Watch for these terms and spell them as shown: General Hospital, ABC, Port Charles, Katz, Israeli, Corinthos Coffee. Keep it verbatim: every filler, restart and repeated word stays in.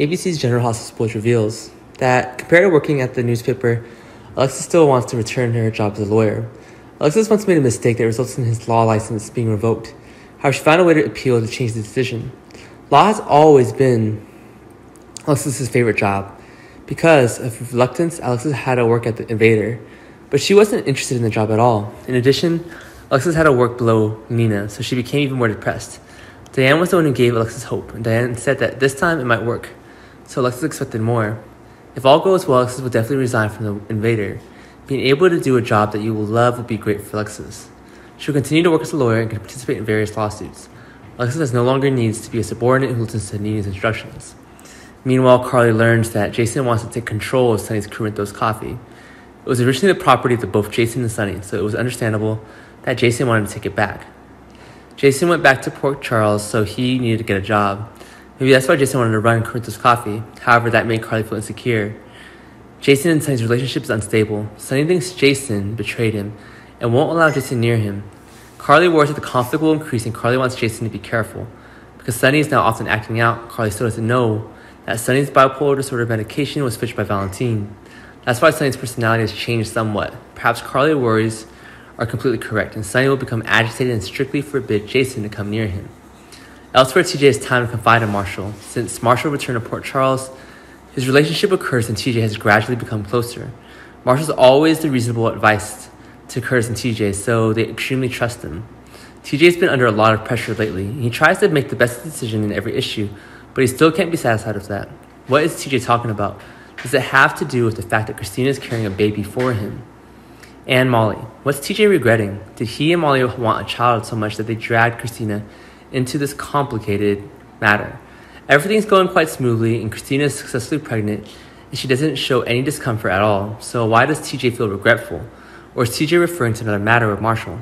A B C's General Hospital report reveals that, compared to working at the newspaper, Alexis still wants to return to her job as a lawyer. Alexis once made a mistake that resulted in his law license being revoked. However, she found a way to appeal to change the decision. Law has always been Alexis's favorite job. Because of reluctance, Alexis had to work at the Invader, but she wasn't interested in the job at all. In addition, Alexis had to work below Nina, so she became even more depressed. Diane was the one who gave Alexis hope, and Diane said that this time it might work, so Alexis expected more. If all goes well, Alexis will definitely resign from the Invader. Being able to do a job that you will love will be great for Alexis. She will continue to work as a lawyer and can participate in various lawsuits. Alexis no longer needs to be a subordinate who listens to Nina's instructions. Meanwhile, Carly learns that Jason wants to take control of Sunny's Corinthos Coffee. It was originally the property of both Jason and Sunny, so it was understandable that Jason wanted to take it back. Jason went back to Port Charles, so he needed to get a job. Maybe that's why Jason wanted to run Corinthos Coffee. However, that made Carly feel insecure. Jason and Sunny's relationship is unstable. Sunny thinks Jason betrayed him and won't allow Jason near him. Carly worries that the conflict will increase, and Carly wants Jason to be careful. Because Sunny is now often acting out, Carly still doesn't know that Sunny's bipolar disorder medication was switched by Valentine. That's why Sunny's personality has changed somewhat. Perhaps Carly's worries are completely correct, and Sunny will become agitated and strictly forbid Jason to come near him. Elsewhere, T J has time to confide in Marshall. Since Marshall returned to Port Charles, his relationship with Curtis and T J has gradually become closer. Marshall's always the reasonable advice to Curtis and T J, so they extremely trust him. T J's been under a lot of pressure lately. He tries to make the best decision in every issue, but he still can't be satisfied with that. What is T J talking about? Does it have to do with the fact that Christina is carrying a baby for him? And Molly. What's T J regretting? Did he and Molly want a child so much that they dragged Christina into this complicated matter? Everything's going quite smoothly, and Christina is successfully pregnant, and she doesn't show any discomfort at all. So why does T J feel regretful? Or is T J referring to another matter with Marshall?